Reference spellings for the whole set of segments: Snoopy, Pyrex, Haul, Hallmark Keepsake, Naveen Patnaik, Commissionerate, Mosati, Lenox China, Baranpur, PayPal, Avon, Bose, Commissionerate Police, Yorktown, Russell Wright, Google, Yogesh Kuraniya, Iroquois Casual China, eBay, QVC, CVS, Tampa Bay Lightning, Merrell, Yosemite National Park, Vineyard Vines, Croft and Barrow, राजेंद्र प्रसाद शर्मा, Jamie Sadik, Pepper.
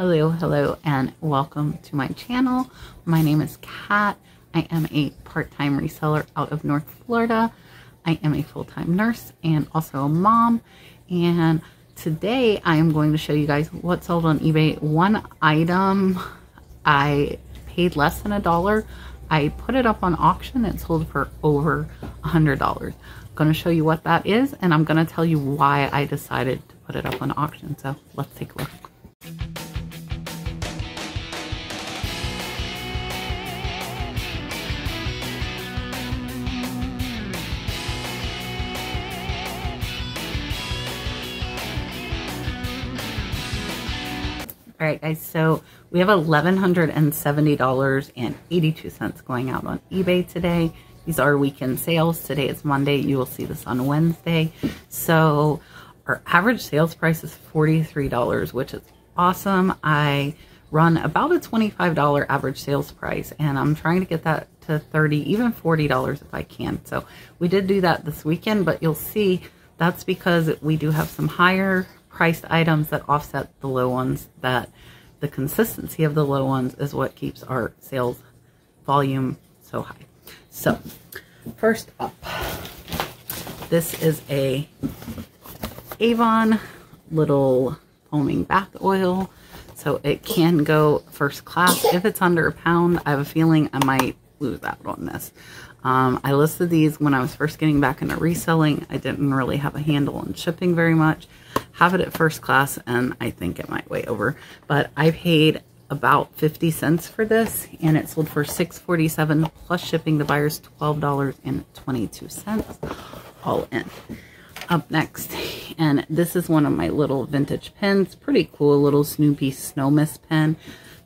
Hello, hello, and welcome to my channel. My name is Kat. I am a part-time reseller out of North Florida. I am a full-time nurse and also a mom. And today I am going to show you guys what sold on eBay. One item I paid less than $1. I put it up on auction. It sold for over $100. I'm going to show you what that is, and I'm going to tell you why I decided to put it up on auction. So let's take a look. All right, guys, so we have $1,170.82 going out on eBay today. These are weekend sales. Today is Monday. You will see this on Wednesday. So our average sales price is $43, which is awesome. I run about a $25 average sales price, and I'm trying to get that to $30, even $40 if I can. So we did do that this weekend, but you'll see that's because we do have some higher priced items that offset the low ones. That the consistency of the low ones is what keeps our sales volume so high. So first up, this is a Avon little foaming bath oil. So it can go first class if it's under £1. I have a feeling I might lose out on this. I listed these when I was first getting back into reselling. I didn't really have a handle on shipping very much. Have it at first class, and I think it might weigh over. But I paid about 50 cents for this, and it sold for $6.47 plus shipping. The buyer's $12.22 all in. Up next, and this is one of my little vintage pens. Pretty cool little Snoopy Snow Miss pen.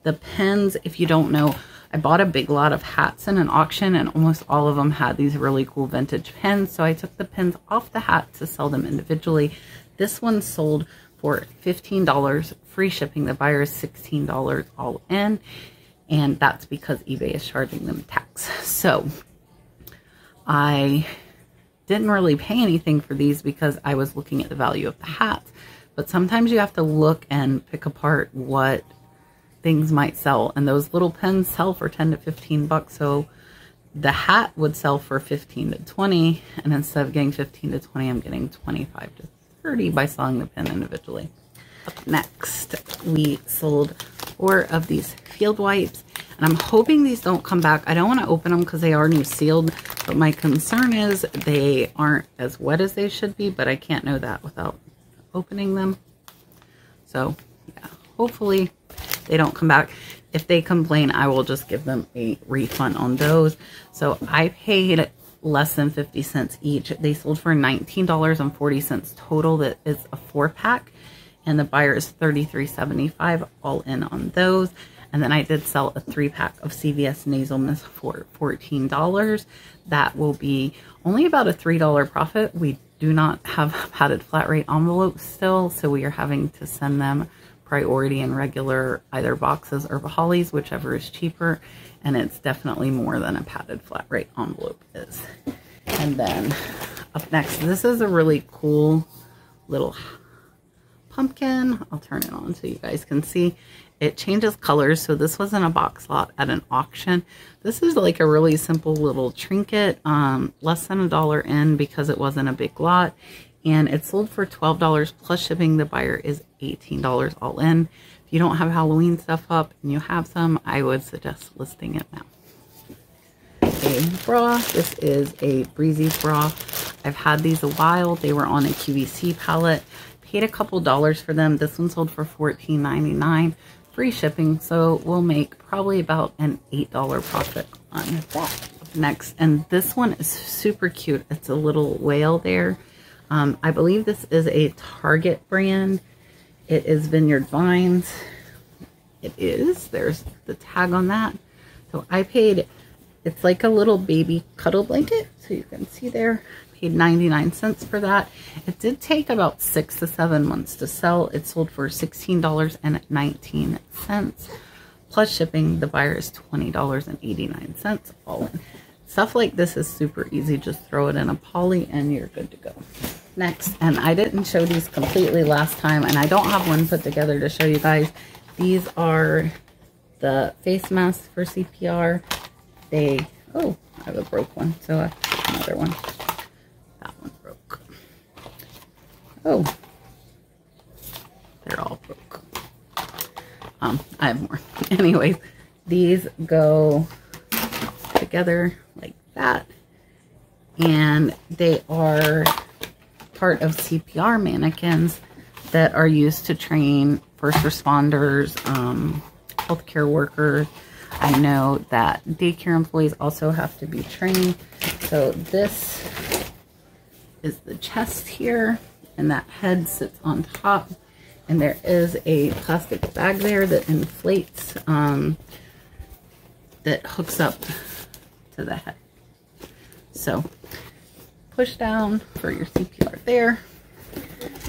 The pens, if you don't know, I bought a big lot of hats in an auction, and almost all of them had these really cool vintage pens. So I took the pens off the hat to sell them individually. This one sold for $15, free shipping. The buyer is $16 all in, and that's because eBay is charging them tax. So I didn't really pay anything for these because I was looking at the value of the hats. But sometimes you have to look and pick apart what things might sell, and those little pens sell for 10 to 15 bucks. So the hat would sell for 15 to 20, and instead of getting 15 to 20, I'm getting 25 to 30 by selling the pen individually. Up next, we sold 4 of these field wipes, and I'm hoping these don't come back. I don't want to open them because they are new sealed, but my concern is they aren't as wet as they should be, but I can't know that without opening them. So yeah, hopefully they don't come back. If they complain, I will just give them a refund on those. So I paid less than 50 cents each. They sold for $19.40 total. That is a 4-pack, and the buyer is $33.75 all in on those. And then I did sell a 3-pack of CVS nasal mist for $14. That will be only about a $3 profit. We do not have padded flat rate envelopes still, so we are having to send them priority and regular, either boxes or Bahali's, whichever is cheaper, and it's definitely more than a padded flat rate envelope is. And then up next, this is a really cool little pumpkin. I'll turn it on so you guys can see. It changes colors, so this was in a box lot at an auction. This is like a really simple little trinket, less than $1 in because it wasn't a big lot. And it sold for $12 plus shipping. The buyer is $18 all in. If you don't have Halloween stuff up and you have some, I would suggest listing it now. A bra. This is a Breezy bra. I've had these a while. They were on a QVC palette. Paid a couple dollars for them. This one sold for $14.99, free shipping. So we'll make probably about an $8 profit on that. Next, and this one is super cute. It's a little whale there. I believe this is a Target brand. It is Vineyard Vines. It is. There's the tag on that. So I paid, it's like a little baby cuddle blanket, so you can see there. I paid 99 cents for that. It did take about 6 to 7 months to sell. It sold for $16.19 plus shipping. The buyer is $20.89 all in. Stuff like this is super easy. Just throw it in a poly and you're good to go. Next, and I didn't show these completely last time, and I don't have one put together to show you guys. These are the face masks for CPR. They, oh, I have a broke one, so another one. That one broke. Oh, they're all broke. I have more. Anyways, these go together like that, and they are part of CPR mannequins that are used to train first responders, healthcare workers. I know that daycare employees also have to be trained. So this is the chest here, and that head sits on top, and there is a plastic bag there that inflates, that hooks up to the head. So push down for your CPR there.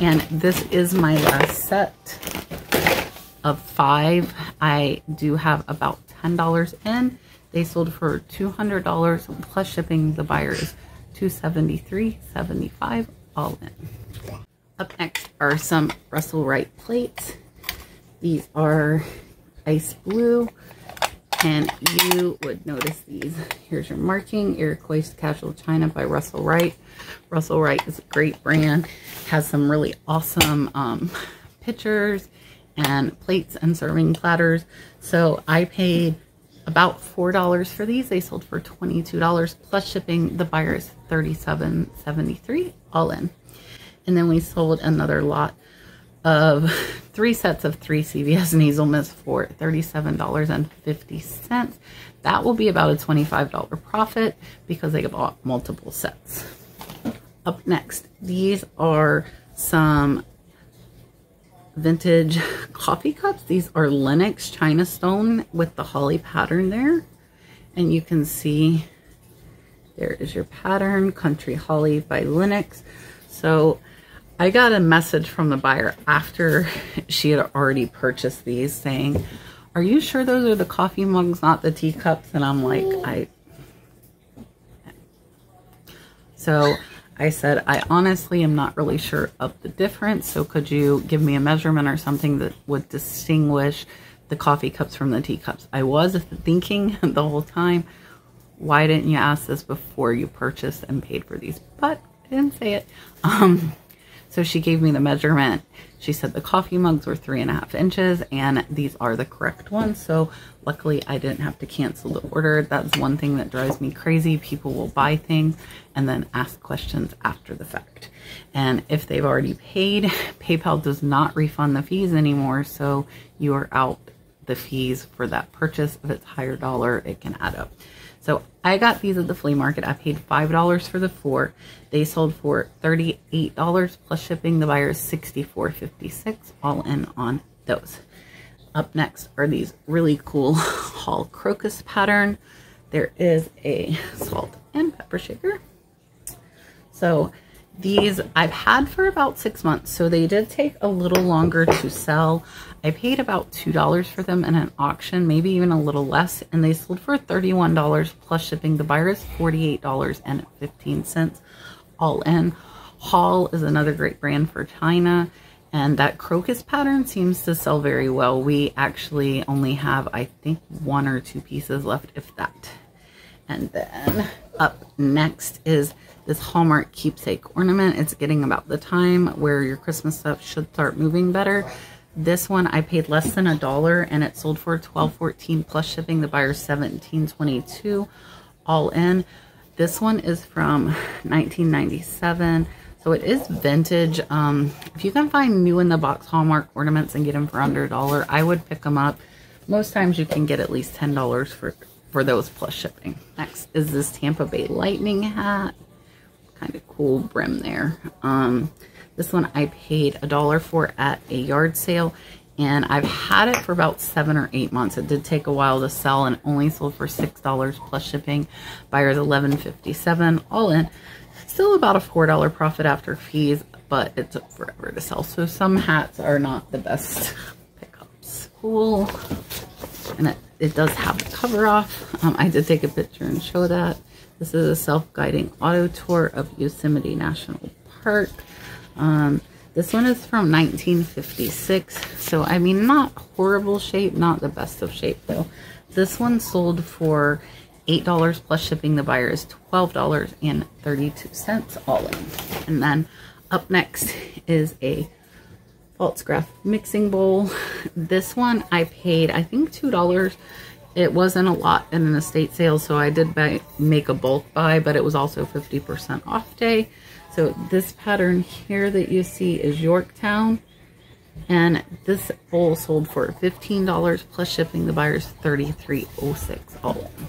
And this is my last set of 5. I do have about $10 in. They sold for $200 plus shipping. The buyer is $273.75 all in. Up next are some Russell Wright plates. These are ice blue, and you would notice these. Here's your marking, Iroquois Casual China by Russell Wright. Russell Wright is a great brand, has some really awesome pictures and plates and serving platters. So I paid about $4 for these. They sold for $22 plus shipping. The buyer is $37.73 all in. And then we sold another lot of 3 sets of 3 CVS nasal mists for $37.50. That will be about a $25 profit because they bought multiple sets. Up next, these are some vintage coffee cups. These are Lenox China stone with the holly pattern there. And you can see there is your pattern, Country Holly by Lenox. So I got a message from the buyer after she had already purchased these saying, "Are you sure those are the coffee mugs, not the teacups?" And I'm like, So I said, "I honestly am not really sure of the difference. So could you give me a measurement or something that would distinguish the coffee cups from the teacups?" I was thinking the whole time, why didn't you ask this before you purchased and paid for these? But I didn't say it. So she gave me the measurement. She said the coffee mugs were 3.5 inches, and these are the correct ones. So luckily I didn't have to cancel the order. That's one thing that drives me crazy. People will buy things and then ask questions after the fact. And if they've already paid, PayPal does not refund the fees anymore. So you are out the fees for that purchase. If it's higher dollar, it can add up. So I got these at the flea market. I paid $5 for the 4. They sold for $38 plus shipping. The buyer is $64.56 all in on those. Up next are these really cool Haul crocus pattern. There is a salt and pepper shaker. So these I've had for about 6 months. So they did take a little longer to sell. I paid about $2 for them in an auction, maybe even a little less, and they sold for $31 plus shipping. The buyer is $48.15 all in. Haul is another great brand for China, and that crocus pattern seems to sell very well. We actually only have, I think, 1 or 2 pieces left, if that. And then up next is this Hallmark Keepsake ornament. It's getting about the time where your Christmas stuff should start moving better. This one I paid less than $1, and it sold for $12.14 plus shipping. The buyer $17.22 all in. This one is from 1997, so it is vintage. If you can find new in the box Hallmark ornaments and get them for under $1, I would pick them up. Most times you can get at least $10 for those plus shipping. Next is this Tampa Bay Lightning hat. Kind of cool brim there. This one I paid $1 for at a yard sale, and I've had it for about 7 or 8 months. It did take a while to sell and only sold for $6 plus shipping. Buyer's $11.57 all in. Still about a $4 profit after fees, but it took forever to sell. So some hats are not the best pickups. Cool. And it does have the cover off. I did take a picture and show that. This is a self-guiding auto tour of Yosemite National Park. This one is from 1956, so I mean, not horrible shape, not the best of shape though. This one sold for $8 plus shipping. The buyer is $12.32 all in. And then up next is a false graph mixing bowl. This one I paid, I think, $2. It wasn't a lot in an estate sale, so I did make a bulk buy, but it was also 50% off day. So this pattern here that you see is Yorktown, and this bowl sold for $15 plus shipping. The buyer's $33.06 all in.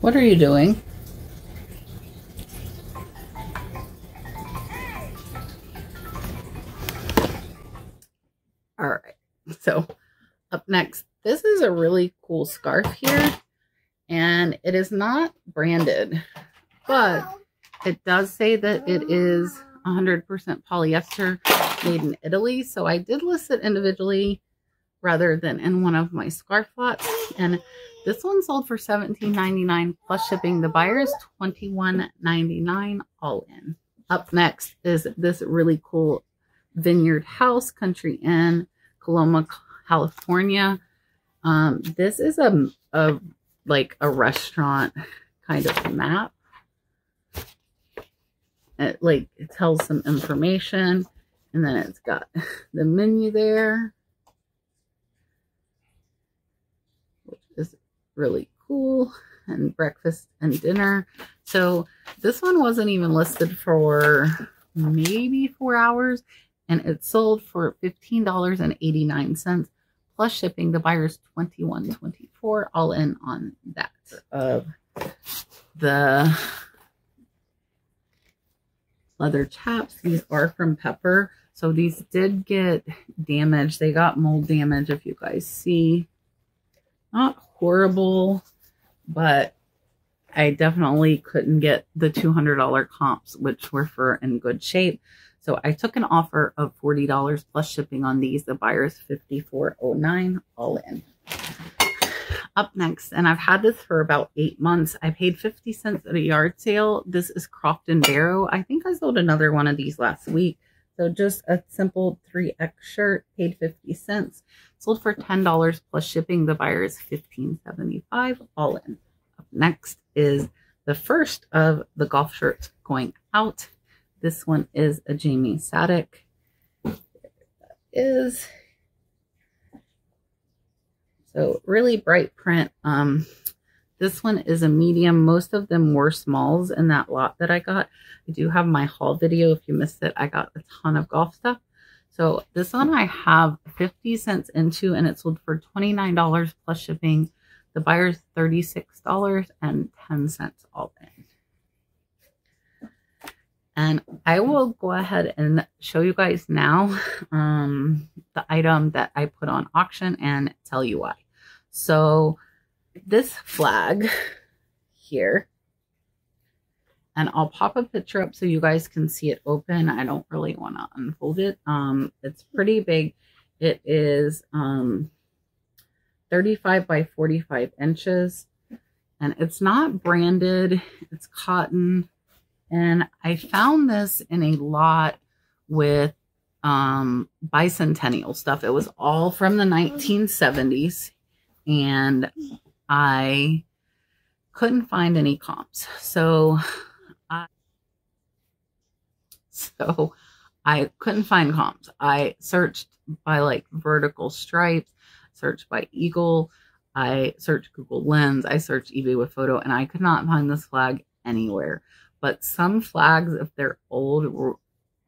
What are you doing? All right, so up next, this is a really cool scarf here, and it is not branded, but it does say that it is 100% polyester, made in Italy. So I did list it individually rather than in one of my scarf lots, and this one sold for $17.99 plus shipping. The buyer is $21.99 all in. Up next is this really cool Vineyard House Country Inn, Coloma, California. This is a like a restaurant kind of map. It like it tells some information, and then it's got the menu there, which is really cool, and breakfast and dinner. So this one wasn't even listed for maybe 4 hours, and it sold for $15.89 plus shipping. The buyer's $21.24 all in on that. The leather chaps, these are from Pepper. So these did get damaged. They got mold damage, if you guys see. Not horrible, but I definitely couldn't get the $200 comps, which were for in good shape. So I took an offer of $40 plus shipping on these. The buyer is $54.09 all in. Up next, and I've had this for about 8 months. I paid 50 cents at a yard sale. This is Croft and Barrow. I think I sold another one of these last week. So just a simple 3X shirt, paid 50 cents. Sold for $10 plus shipping. The buyer is $15.75 all in. Up next is the first of the golf shirts going out. This one is a Jamie Sadik. There that is. So really bright print. This one is a medium. Most of them were smalls in that lot that I got. I do have my haul video. If you missed it, I got a ton of golf stuff. So this one I have 50 cents into, and it sold for $29 plus shipping. The buyer's $36.10 all in. And I will go ahead and show you guys now the item that I put on auction and tell you why. So this flag here, and I'll pop a picture up so you guys can see it open. I don't really want to unfold it. It's pretty big. It is 35 by 45 inches, and it's not branded. It's cotton. And I found this in a lot with bicentennial stuff. It was all from the 1970s, and I couldn't find any comps. So I couldn't find comps. I searched by like vertical stripes, searched by eagle, I searched Google Lens, I searched eBay with photo, and I could not find this flag anywhere. But some flags, if they're old,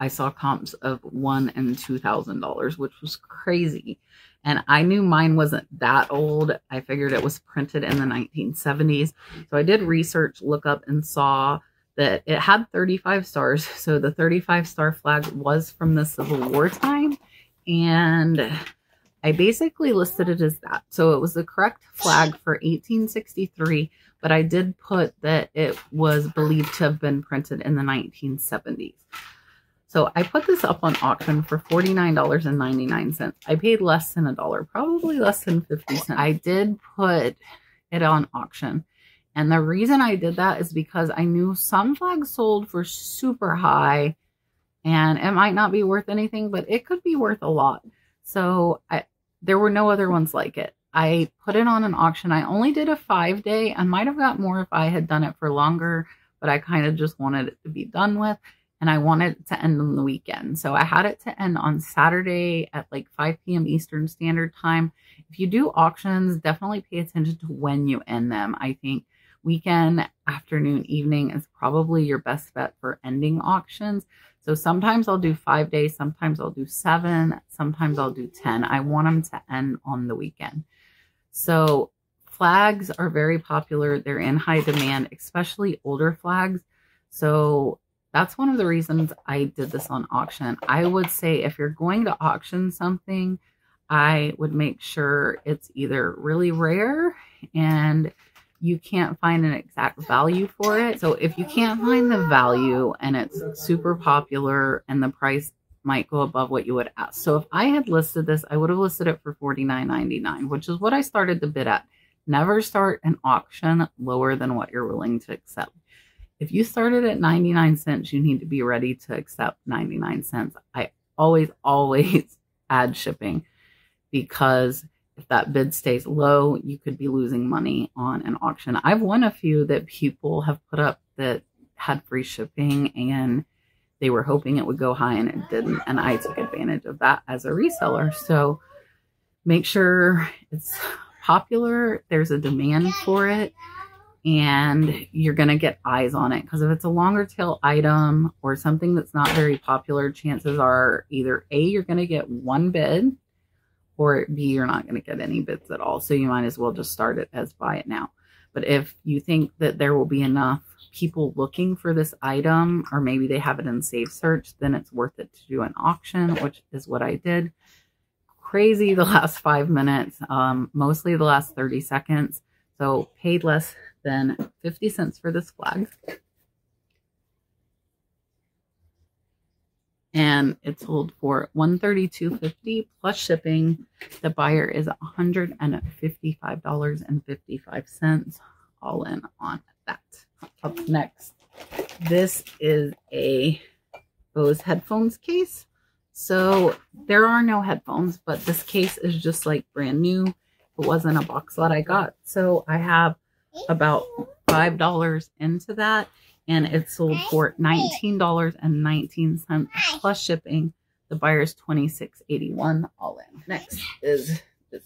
I saw comps of $1,000 and $2,000, which was crazy. And I knew mine wasn't that old. I figured it was printed in the 1970s. So I did research, look up, and saw that it had 35 stars. So the 35-star flag was from the Civil War time. And I basically listed it as that. So it was the correct flag for 1863, but I did put that it was believed to have been printed in the 1970s. So I put this up on auction for $49.99. I paid less than $1, probably less than 50 cents. I did put it on auction. And the reason I did that is because I knew some flags sold for super high and it might not be worth anything, but it could be worth a lot. So there were no other ones like it. I put it on an auction. I only did a 5-day. I might have got more if I had done it for longer, but I kind of just wanted it to be done with. And I wanted it to end on the weekend. So I had it to end on Saturday at like 5 p.m. Eastern Standard Time. If you do auctions, definitely pay attention to when you end them. I think weekend, afternoon, evening is probably your best bet for ending auctions. So sometimes I'll do 5 days. Sometimes I'll do 7. Sometimes I'll do 10. I want them to end on the weekend. So flags are very popular. They're in high demand, especially older flags. So that's one of the reasons I did this on auction. I would say if you're going to auction something, I would make sure it's either really rare and you can't find an exact value for it. So if you can't find the value and it's super popular and the price might go above what you would ask. So if I had listed this, I would have listed it for $49.99, which is what I started the bid at. Never start an auction lower than what you're willing to accept. If you started at 99 cents, you need to be ready to accept 99 cents. I always add shipping because if that bid stays low, you could be losing money on an auction. I've won a few that people have put up that had free shipping and they were hoping it would go high and it didn't. And I took advantage of that as a reseller. So make sure it's popular. There's a demand for it. And you're going to get eyes on it because if it's a longer tail item or something that's not very popular, chances are either A, you're going to get one bid or B, you're not going to get any bids at all. So you might as well just start it as buy it now. But if you think that there will be enough people looking for this item or maybe they have it in Save Search, then it's worth it to do an auction, which is what I did. Crazy the last 5 minutes, mostly the last 30 seconds. So paid less than 50 cents for this flag. And it sold for $132.50 plus shipping. The buyer is $155.55 all in on that. Up next, this is a Bose headphones case. So there are no headphones, but this case is just like brand new. It wasn't a box lot I got. So I have about $5 into that and it sold for $19.19 plus shipping. The buyer's $26.81 all in. Next is this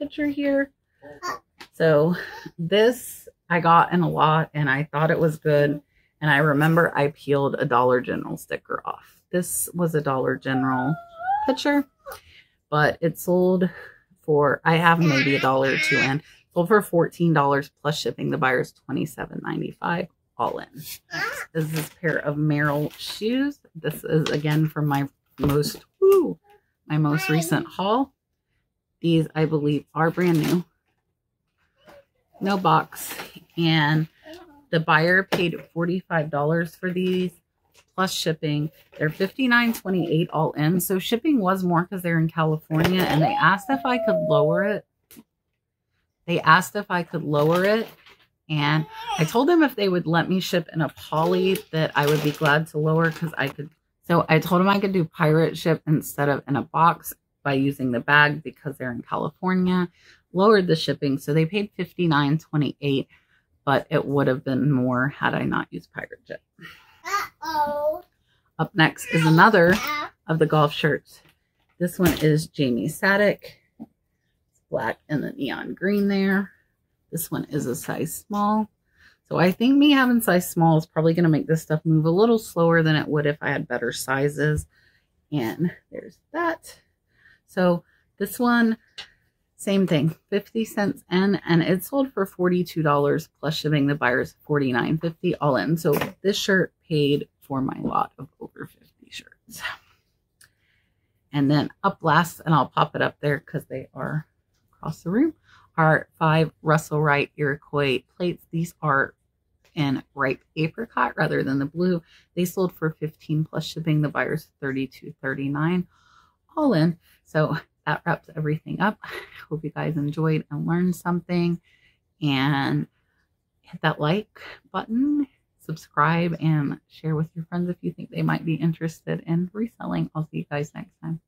picture here. So this I got in a lot and I thought it was good. And I remember I peeled a Dollar General sticker off. This was a Dollar General picture, but it sold for, I have maybe $1 or $2 in. Sold for $14 plus shipping. The buyer's $27.95 all in. Next is this pair of Merrell shoes. This is again from my most recent haul. These I believe are brand new. No box. And the buyer paid $45 for these plus shipping. They're $59.28 all in. So shipping was more because they're in California and they asked if I could lower it. And I told them if they would let me ship in a poly that I would be glad to lower because I could. So I told them I could do Pirate Ship instead of in a box by using the bag because they're in California. Lowered the shipping. So they paid $59.28, but it would have been more had I not used Pirate Ship. Up next is another of the golf shirts. This one is Jamie Sadik. Black and the neon green there. This one is a size small. So I think me having size small is probably going to make this stuff move a little slower than it would if I had better sizes. And there's that. So this one, same thing, 50 cents in, and it sold for $42 plus shipping. The buyer's $49.50 all in. So this shirt paid for my lot of over 50 shirts. And then up last, and I'll pop it up there because they are across the room, are 5 Russell Wright Iroquois plates. These are and ripe apricot rather than the blue. They sold for $15 plus shipping. The buyer's $32.39 all in. So that wraps everything up. I hope you guys enjoyed and learned something, and hit that like button, subscribe, and share with your friends if you think they might be interested in reselling. I'll see you guys next time.